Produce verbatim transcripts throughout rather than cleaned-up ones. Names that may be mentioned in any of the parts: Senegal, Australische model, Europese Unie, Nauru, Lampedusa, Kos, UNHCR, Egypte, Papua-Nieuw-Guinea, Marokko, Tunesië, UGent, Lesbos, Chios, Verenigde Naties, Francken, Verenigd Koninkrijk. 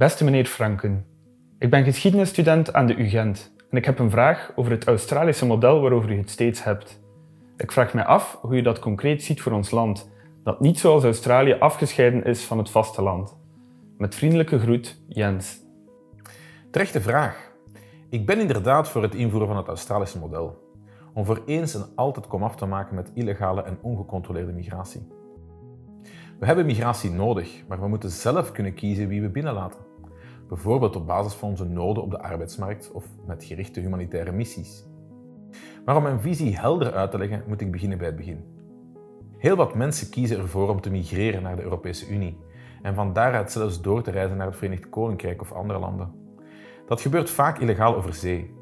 Beste meneer Francken, ik ben geschiedenisstudent aan de UGent en ik heb een vraag over het Australische model waarover u het steeds hebt. Ik vraag mij af hoe u dat concreet ziet voor ons land, dat niet zoals Australië afgescheiden is van het vasteland. Met vriendelijke groet, Jens. Terechte vraag. Ik ben inderdaad voor het invoeren van het Australische model. Om voor eens en altijd komaf te maken met illegale en ongecontroleerde migratie. We hebben migratie nodig, maar we moeten zelf kunnen kiezen wie we binnenlaten. Bijvoorbeeld op basis van onze noden op de arbeidsmarkt of met gerichte humanitaire missies. Maar om mijn visie helder uit te leggen, moet ik beginnen bij het begin. Heel wat mensen kiezen ervoor om te migreren naar de Europese Unie en van daaruit zelfs door te reizen naar het Verenigd Koninkrijk of andere landen. Dat gebeurt vaak illegaal over zee.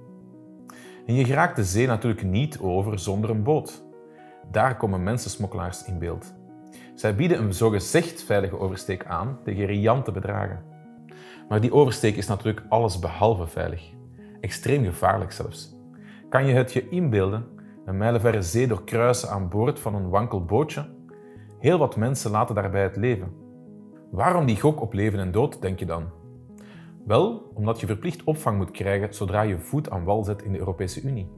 En je geraakt de zee natuurlijk niet over zonder een boot. Daar komen mensensmokkelaars in beeld. Zij bieden een zogezegd veilige oversteek aan tegen riante bedragen. Maar die oversteek is natuurlijk allesbehalve veilig. Extreem gevaarlijk zelfs. Kan je het je inbeelden? Een mijlenverre zee doorkruisen aan boord van een wankel bootje? Heel wat mensen laten daarbij het leven. Waarom die gok op leven en dood, denk je dan? Wel, omdat je verplicht opvang moet krijgen zodra je voet aan wal zet in de Europese Unie.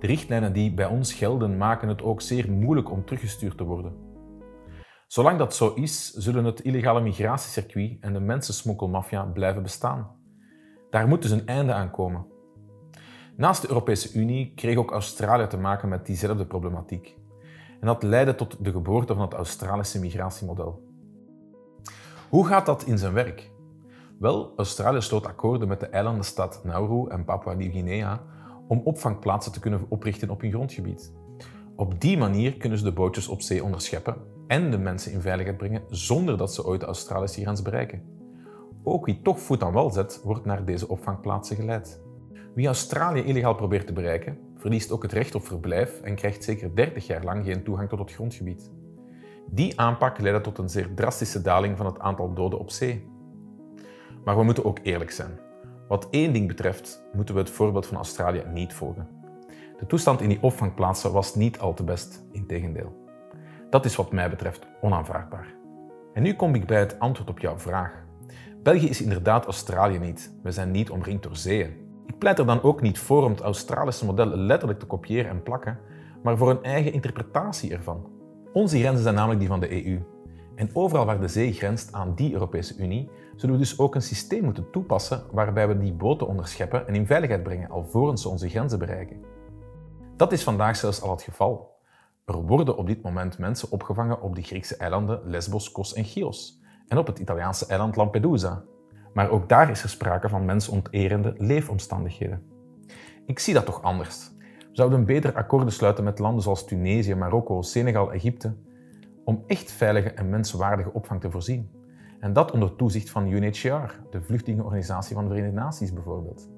De richtlijnen die bij ons gelden maken het ook zeer moeilijk om teruggestuurd te worden. Zolang dat zo is, zullen het illegale migratiecircuit en de mensensmokkelmafia blijven bestaan. Daar moet dus een einde aan komen. Naast de Europese Unie kreeg ook Australië te maken met diezelfde problematiek. En dat leidde tot de geboorte van het Australische migratiemodel. Hoe gaat dat in zijn werk? Wel, Australië sloot akkoorden met de eilandenstaat Nauru en Papua-Nieuw-Guinea om opvangplaatsen te kunnen oprichten op hun grondgebied. Op die manier kunnen ze de bootjes op zee onderscheppen en de mensen in veiligheid brengen zonder dat ze ooit de Australische grens bereiken. Ook wie toch voet aan wal zet, wordt naar deze opvangplaatsen geleid. Wie Australië illegaal probeert te bereiken, verliest ook het recht op verblijf en krijgt zeker dertig jaar lang geen toegang tot het grondgebied. Die aanpak leidde tot een zeer drastische daling van het aantal doden op zee. Maar we moeten ook eerlijk zijn. Wat één ding betreft, moeten we het voorbeeld van Australië niet volgen. De toestand in die opvangplaatsen was niet al te best, integendeel. Dat is wat mij betreft onaanvaardbaar. En nu kom ik bij het antwoord op jouw vraag. België is inderdaad Australië niet. We zijn niet omringd door zeeën. Ik pleit er dan ook niet voor om het Australische model letterlijk te kopiëren en plakken, maar voor een eigen interpretatie ervan. Onze grenzen zijn namelijk die van de E U. En overal waar de zee grenst aan die Europese Unie, zullen we dus ook een systeem moeten toepassen waarbij we die boten onderscheppen en in veiligheid brengen alvorens ze onze grenzen bereiken. Dat is vandaag zelfs al het geval. Er worden op dit moment mensen opgevangen op de Griekse eilanden Lesbos, Kos en Chios en op het Italiaanse eiland Lampedusa. Maar ook daar is er sprake van mensonterende leefomstandigheden. Ik zie dat toch anders. We zouden beter akkoorden sluiten met landen zoals Tunesië, Marokko, Senegal, Egypte om echt veilige en menswaardige opvang te voorzien. En dat onder toezicht van U N H C R, de vluchtelingenorganisatie van de Verenigde Naties bijvoorbeeld.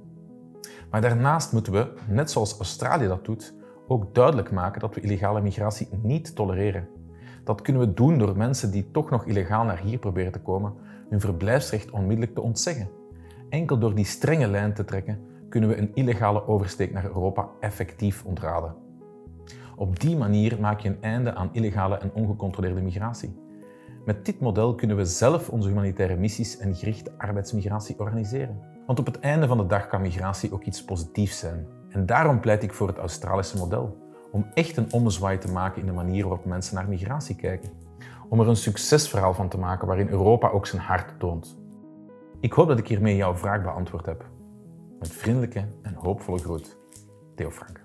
Maar daarnaast moeten we, net zoals Australië dat doet, ook duidelijk maken dat we illegale migratie niet tolereren. Dat kunnen we doen door mensen die toch nog illegaal naar hier proberen te komen, hun verblijfsrecht onmiddellijk te ontzeggen. Enkel door die strenge lijn te trekken, kunnen we een illegale oversteek naar Europa effectief ontraden. Op die manier maak je een einde aan illegale en ongecontroleerde migratie. Met dit model kunnen we zelf onze humanitaire missies en gerichte arbeidsmigratie organiseren. Want op het einde van de dag kan migratie ook iets positiefs zijn. En daarom pleit ik voor het Australische model. Om echt een ommezwaai te maken in de manier waarop mensen naar migratie kijken. Om er een succesverhaal van te maken waarin Europa ook zijn hart toont. Ik hoop dat ik hiermee jouw vraag beantwoord heb. Met vriendelijke en hoopvolle groet, Theo Francken.